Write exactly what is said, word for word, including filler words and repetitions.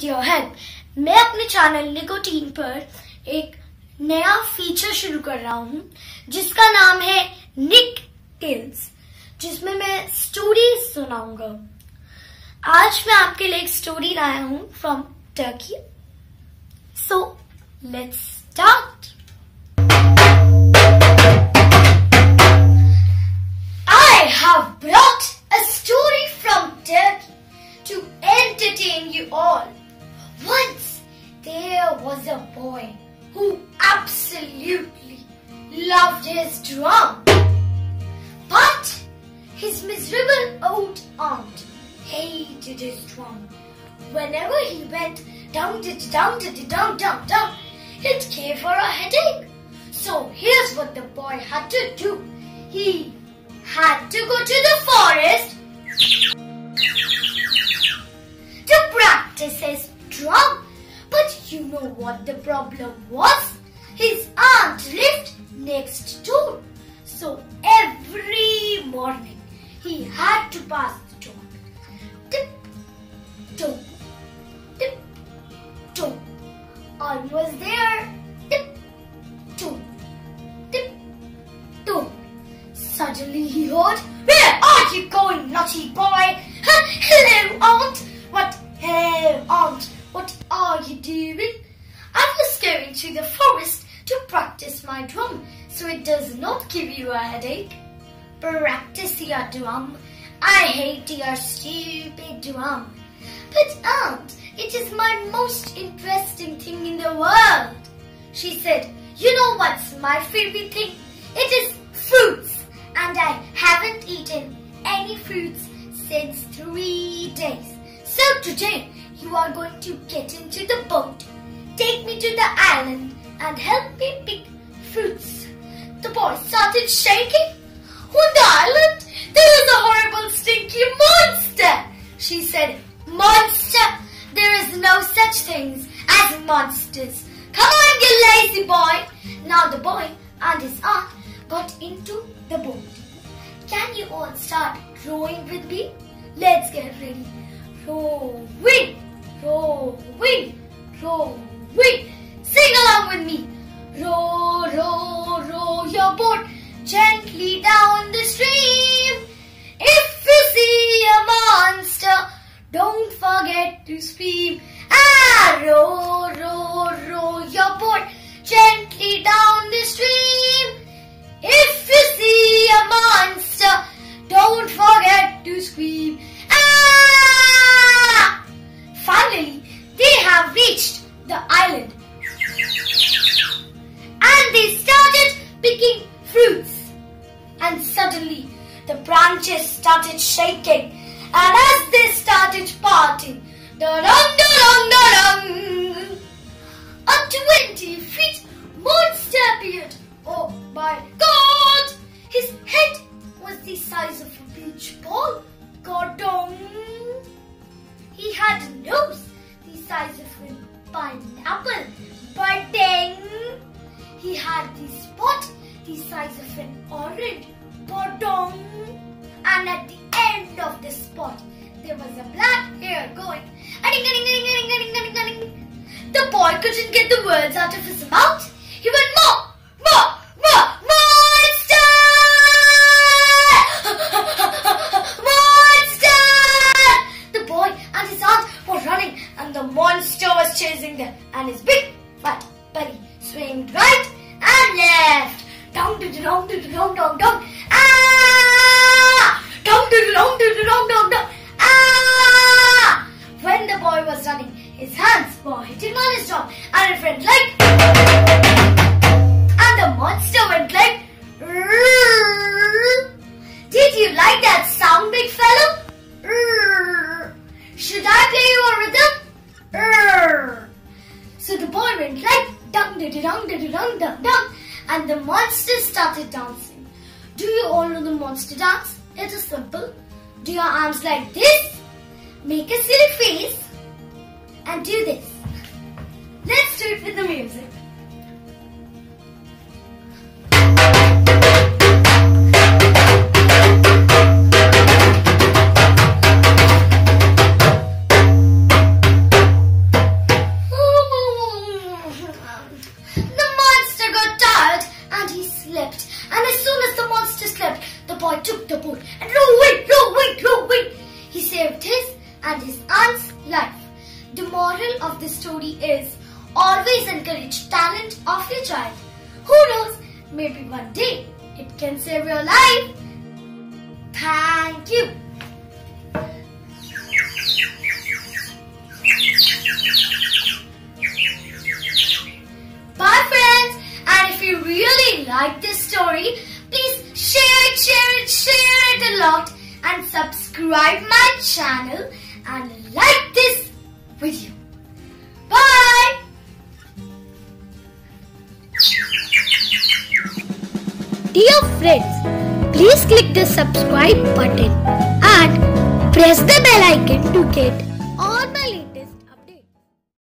Video help. मैं अपने channel nicotine पर एक नया फीचर शुरू कर रहा हूँ जिसका नाम है निक टेल्स, जिसमें मैं स्टोरी सुनाऊंगा। आज मैं आपके लिए एक स्टोरी लाया हूँ from Turkey. So let's start. I have brought a story from Turkey to entertain you all. Once there was a boy who absolutely loved his drum. But his miserable old aunt hated his drum. Whenever he went down, down, down, down, down, it gave her a headache. So here's what the boy had to do. He had to go to the forest to practice his drum. But you know what the problem was? His aunt lived next door. So every morning he had to pass the door. Tip, toe, tip, toe. Almost there. Tip, toe, tip, toe. Suddenly he heard, "Where are you going, naughty boy?" "Hello, aunt." "What? Hey, aunt, what are you doing?" "I'm just going to the forest to practice my drum so it does not give you a headache." "Practice your drum? I hate your stupid drum." "But aunt, it is my most interesting thing in the world," she said. "You know what's my favorite thing? It is fruits, and I haven't eaten any fruits since three days. So today, you are going to get into the boat, take me to the island and help me pick fruits." The boy started shaking. "On the island, there is a horrible stinky monster," she said. "Monster? There is no such things as monsters. Come on, you lazy boy." Now the boy and his aunt got into the boat. "Can you all start rowing with me? Let's get ready. Rowing, rowing, rowing. Sing along with me. Row, row, row your boat gently down the stream. If you see a monster, don't forget to scream. Ah, row, row, row your boat gently down the stream. If you see a monster, don't forget to scream. Ah!" Finally, they have reached the island and they started picking fruits. And suddenly, the branches started shaking, and as they started parting, da-dum, da-dum, da-dum, a twenty feet monster appeared. Oh my God! His head was the size of a beach ball. Godong. He had a nose the size of a pineapple. Badang. He had the spot the size of an orange. Bodong. And at the end of the spot, there was a black hair going. The boy couldn't get the words out of his mouth. He went more, more, more, monster! The monster was chasing them, and his big fat belly swinged right and left. Down to the down to the down down down. Ah! Down to the down to the down down down. Ah! When the boy was running, his hands were hitting on his drum, and it went like, and the monster went like. Did you like that sound, big fellow? Should I play you a rhythm? So the boy went like dum dum dum dum dum dum, and the monster started dancing. Do you all know the monster dance? It is simple. Do your arms like this, make a silly face, and do this. Let's do it with the music. of this story is always encourage talent of your child. Who knows, maybe one day it can save your life. Thank you. Bye friends, and if you really like this story, please share it, share it, share it a lot, and subscribe my channel and like this video. Bye! Dear friends, please click the subscribe button and press the bell icon to get